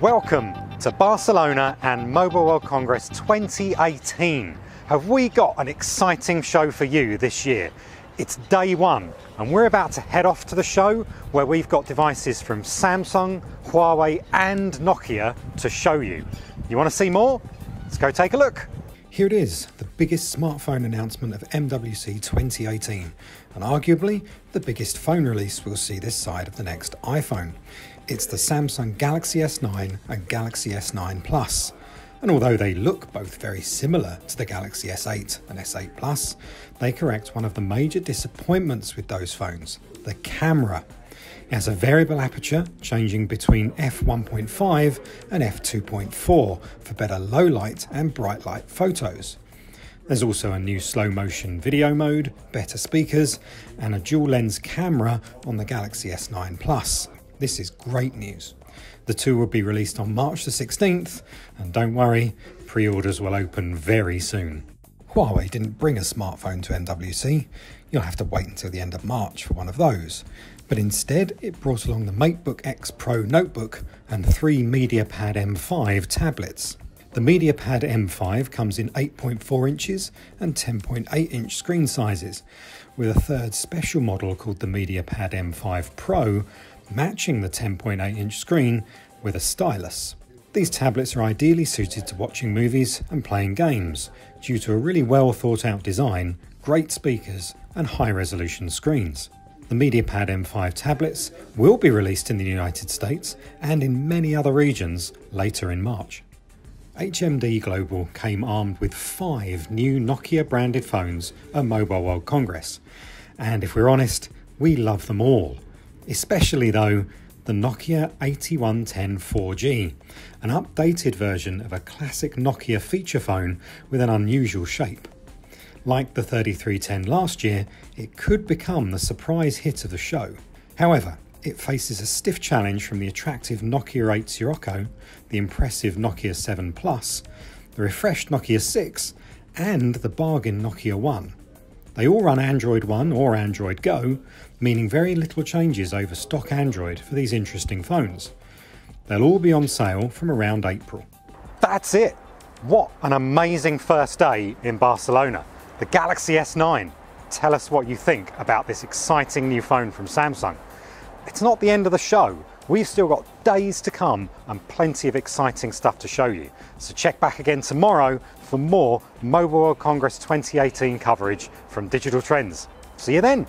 Welcome to Barcelona and Mobile World Congress 2018. Have we got an exciting show for you this year? It's day one and we're about to head off to the show where we've got devices from Samsung, Huawei and Nokia to show you. You want to see more? Let's go take a look. Here it is, the biggest smartphone announcement of MWC 2018 and arguably the biggest phone release we'll see this side of the next iPhone. It's the Samsung Galaxy S9 and Galaxy S9 Plus. And although they look both very similar to the Galaxy S8 and S8 Plus, they correct one of the major disappointments with those phones, the camera. It has a variable aperture changing between f1.5 and f2.4 for better low light and bright light photos. There's also a new slow motion video mode, better speakers, and a dual lens camera on the Galaxy S9 Plus. This is great news. The two will be released on March the 16th, and don't worry, pre-orders will open very soon. Huawei didn't bring a smartphone to MWC. You'll have to wait until the end of March for one of those. But instead, it brought along the MateBook X Pro notebook and three MediaPad M5 tablets. The MediaPad M5 comes in 8.4 inches and 10.8 inch screen sizes, with a third special model called the MediaPad M5 Pro, matching the 10.8 inch screen with a stylus. These tablets are ideally suited to watching movies and playing games due to a really well thought out design, great speakers and high resolution screens. The MediaPad M5 tablets will be released in the United States and in many other regions later in March. HMD Global came armed with 5 new Nokia branded phones at Mobile World Congress, and if we're honest, we love them all. Especially though, the Nokia 8110 4G, an updated version of a classic Nokia feature phone with an unusual shape. Like the 3310 last year, it could become the surprise hit of the show. However, it faces a stiff challenge from the attractive Nokia 8 Sirocco, the impressive Nokia 7 Plus, the refreshed Nokia 6 and the bargain Nokia 1. They all run Android 1 or Android Go, meaning very little changes over stock Android for these interesting phones. They'll all be on sale from around April. That's it! What an amazing first day in Barcelona. The Galaxy S9. Tell us what you think about this exciting new phone from Samsung. It's not the end of the show. We've still got days to come and plenty of exciting stuff to show you. So check back again tomorrow for more Mobile World Congress 2018 coverage from Digital Trends. See you then.